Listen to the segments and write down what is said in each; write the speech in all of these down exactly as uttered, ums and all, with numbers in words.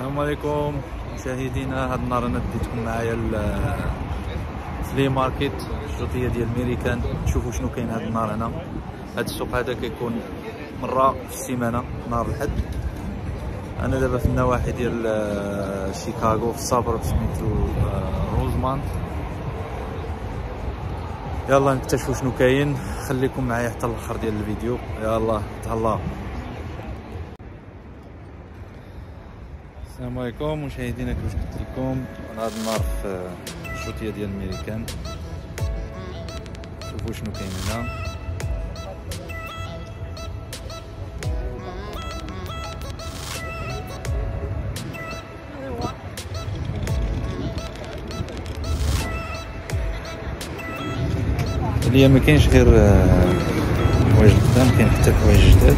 السلام عليكم مشاهدينا. هاد النهار انا ديتكم معايا الفلي ماركت الجوطيه ديال ميريكان. تشوفوا شنو كاين هاد النهار هنا. هاد السوق هذا كيكون مره في السيمانه نهار الاحد. انا دابا في النواحي ديال شيكاغو في السابرب سميتو روزمان. يلا نكتشفوا شنو كاين، خليكم معايا حتى الاخر ديال الفيديو. يلا تهلاو. السلام عليكم مشاهدينا. كيفاش قلت لكم انا هاد النهار في الشوطيه ديال ميريكان. شوفوا شنو كاين هنا. اليوم ما كاينش غير حوايج قدام، كاين حتى حوايج جداد.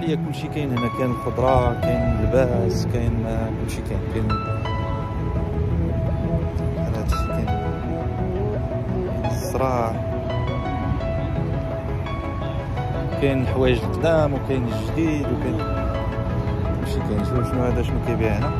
هي كلشي كاين هنا، كاين الخضره، كاين اللباس، كاين كلشي كاين. كاين هادشي كاين الصراع، كاين الحوايج القدام وكاين الجديد وكاين كلشي كاين. شوف شنو هذا، شنو كيبيع هنا.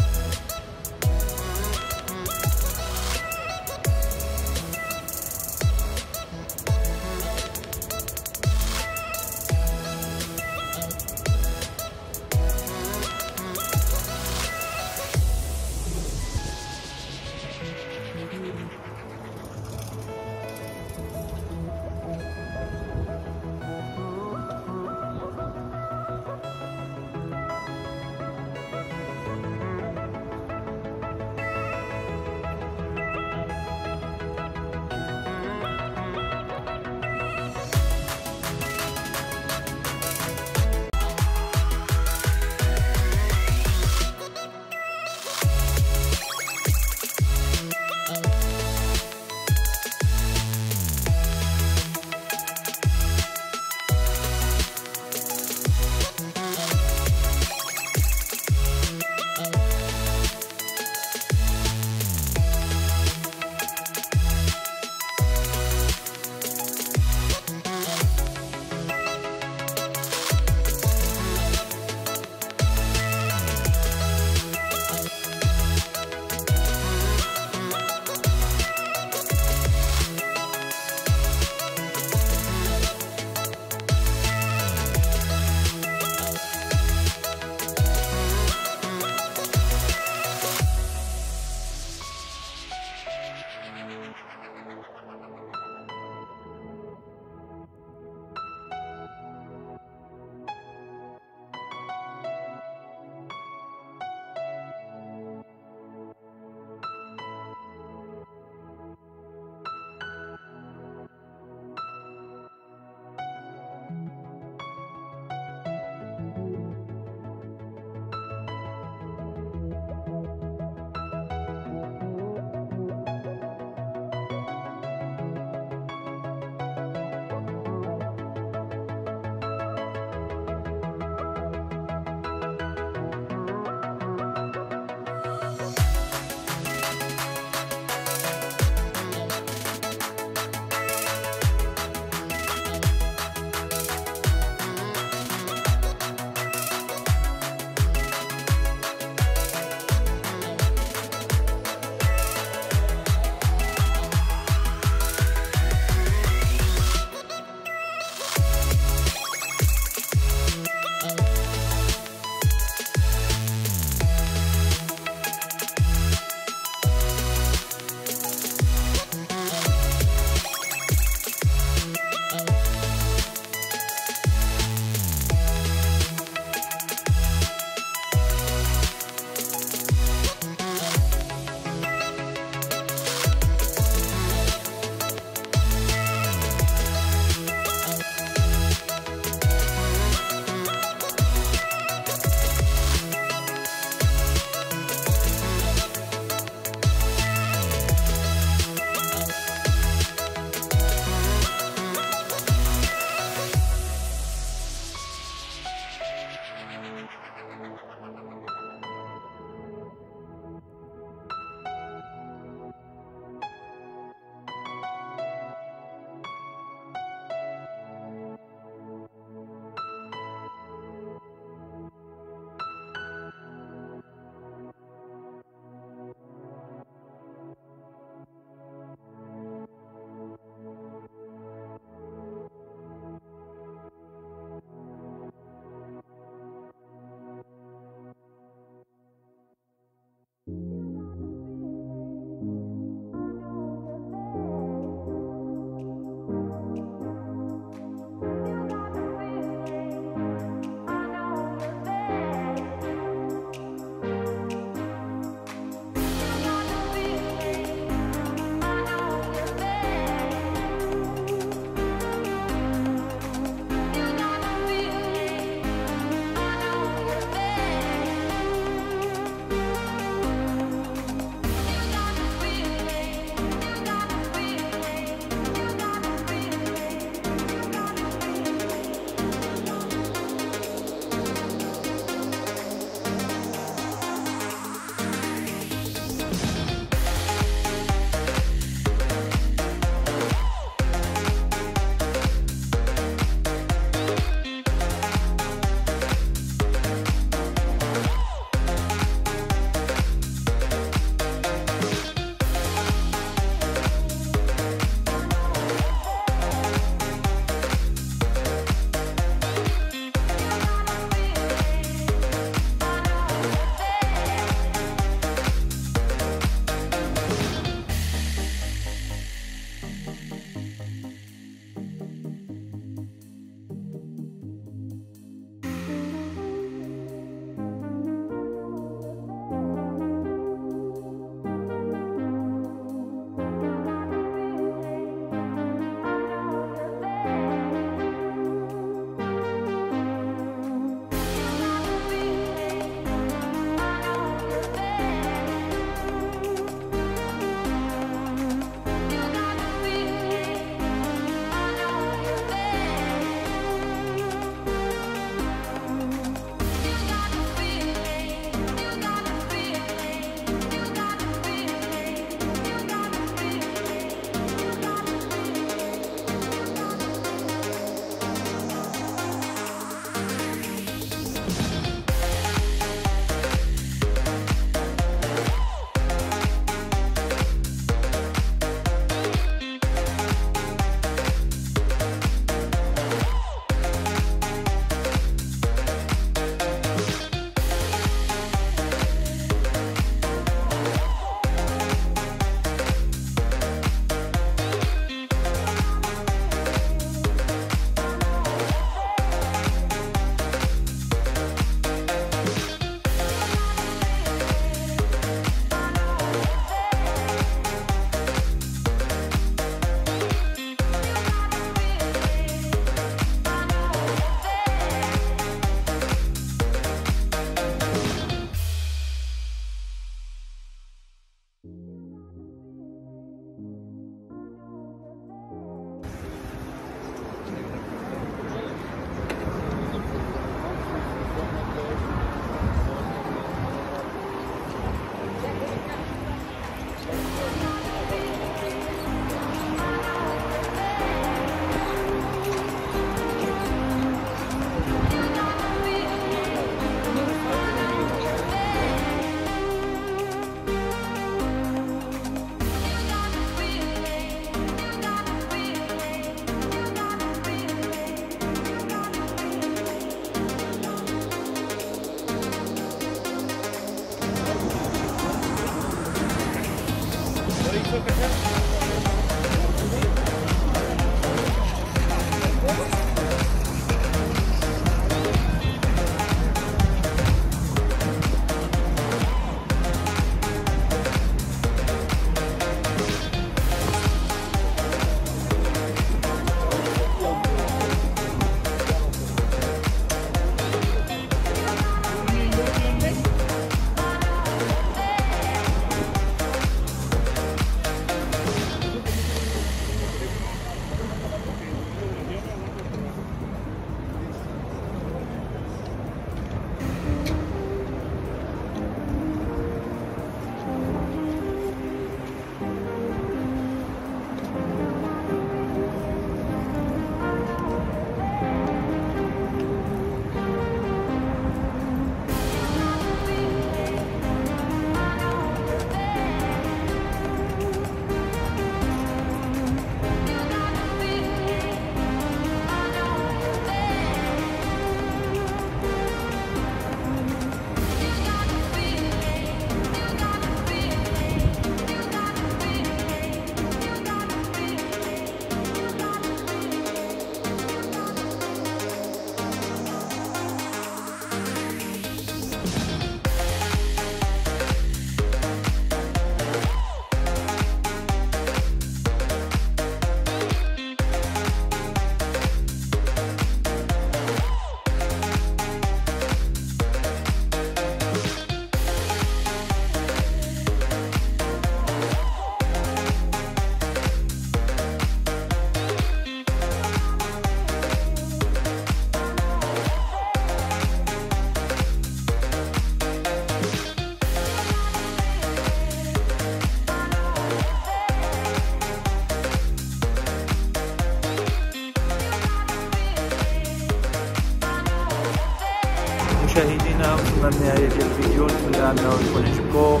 مشاهدينا وصلنا للنهايه ديال الفيديو، نتمنى انه يكون عجبكم،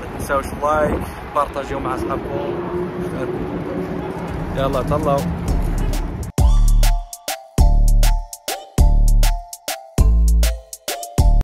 ما تنساوش اللايك، بارطاجيو مع اصحابكم، يلا تهلاو.